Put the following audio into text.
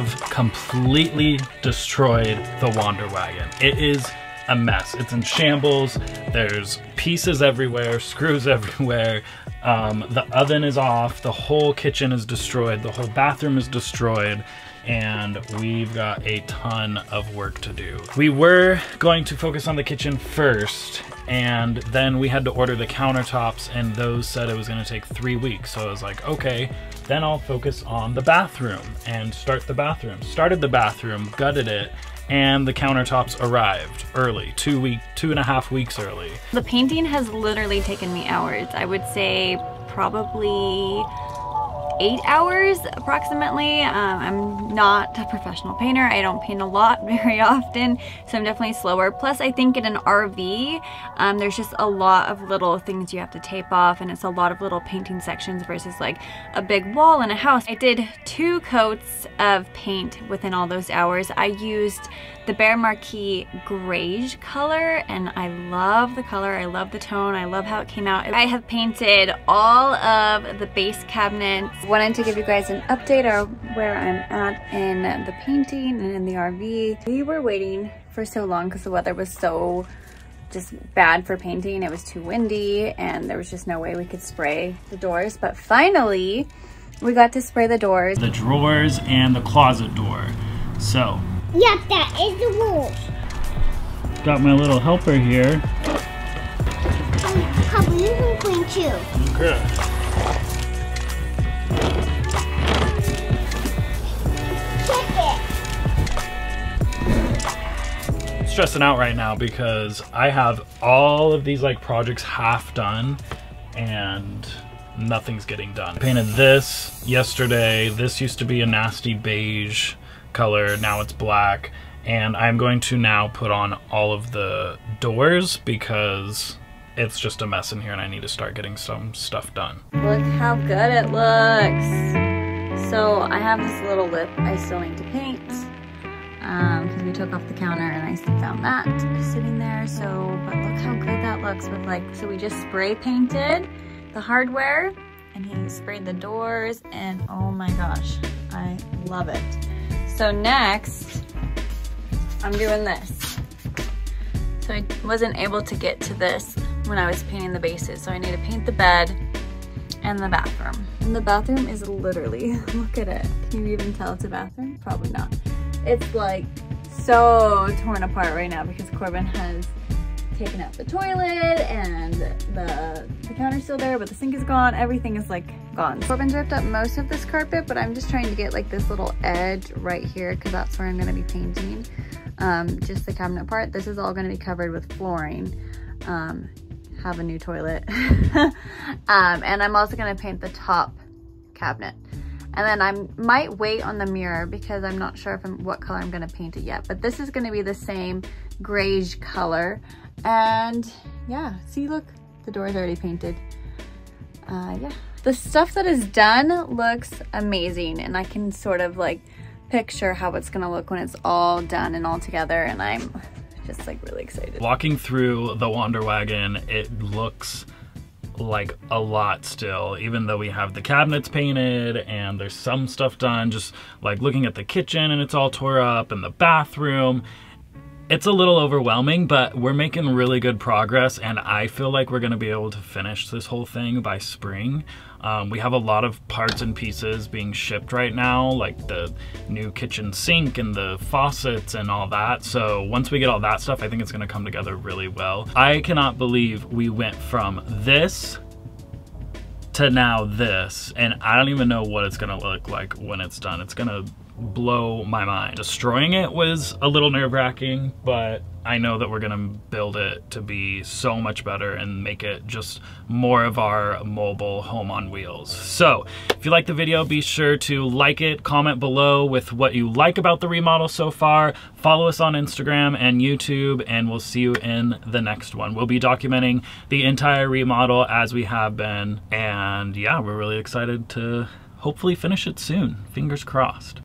have completely destroyed the Wander Wagon. It is a mess. It's in shambles. There's pieces everywhere, screws everywhere. The oven is off. The whole kitchen is destroyed. The whole bathroom is destroyed. And we've got a ton of work to do. We were going to focus on the kitchen first, and then we had to order the countertops, and those said it was gonna take 3 weeks. So I was like, okay, then I'll focus on the bathroom and start the bathroom. Started the bathroom, gutted it, and the countertops arrived early, 2.5 weeks early. The painting has literally taken me hours. I would say probably 8 hours approximately. I'm not a professional painter. I don't paint a lot very often, so I'm definitely slower. Plus I think in an RV, there's just a lot of little things you have to tape off, and it's a lot of little painting sections versus like a big wall in a house. I did 2 coats of paint within all those hours. I used the Behr Marquee Greige color, and I love the color, I love the tone, I love how it came out. I have painted all of the base cabinets. Wanted to give you guys an update on where I'm at in the painting and in the RV. We were waiting for so long because the weather was so just bad for painting. It was too windy and there was just no way we could spray the doors, but finally we got to spray the doors. The drawers and the closet door, so. Yep, that is the rules. Got my little helper here. And Corbin, you can clean too. Okay. Check it. Stressing out right now because I have all of these like projects half done and nothing's getting done. I painted this yesterday. This used to be a nasty beige color, now it's black, and I'm going to now put on all of the doors because it's just a mess in here and I need to start getting some stuff done. Look how good it looks. So I have this little lip I still need to paint because we took off the counter and I found that sitting there. So but look how good that looks with like, so we just spray painted the hardware and he sprayed the doors, and oh my gosh, I love it. So next, I'm doing this. So I wasn't able to get to this when I was painting the bases. So I need to paint the bed and the bathroom. And the bathroom is literally, look at it. Can you even tell it's a bathroom? Probably not. It's like so torn apart right now because Corbin has taken out the toilet and the counter's still there, but the sink is gone. Everything is like gone. Corbin's ripped up most of this carpet, but I'm just trying to get like this little edge right here because that's where I'm going to be painting. Just the cabinet part. This is all going to be covered with flooring. Have a new toilet. And I'm also going to paint the top cabinet. And then I might wait on the mirror because I'm not sure if what color I'm going to paint it yet. But this is going to be the same greige color. And yeah, see, look, the door is already painted. Yeah, the stuff that is done looks amazing, and I can sort of like picture how it's gonna look when it's all done and all together, and I'm just like really excited. Walking through the Wander Wagon, it looks like a lot still, even though we have the cabinets painted and there's some stuff done. Just like looking at the kitchen and it's all tore up, and the bathroom. It's a little overwhelming, but we're making really good progress, and I feel like we're gonna be able to finish this whole thing by spring. We have a lot of parts and pieces being shipped right now, like the new kitchen sink and the faucets and all that. So once we get all that stuff, I think it's gonna come together really well. I cannot believe we went from this to now this, and I don't even know what it's gonna look like when it's done. It's gonna blow my mind. Destroying it was a little nerve-wracking, but I know that we're gonna build it to be so much better and make it just more of our mobile home on wheels. So if you like the video, be sure to like it, comment below with what you like about the remodel so far, follow us on Instagram and YouTube, and we'll see you in the next one. We'll be documenting the entire remodel as we have been, and yeah, we're really excited to hopefully finish it soon. Fingers crossed.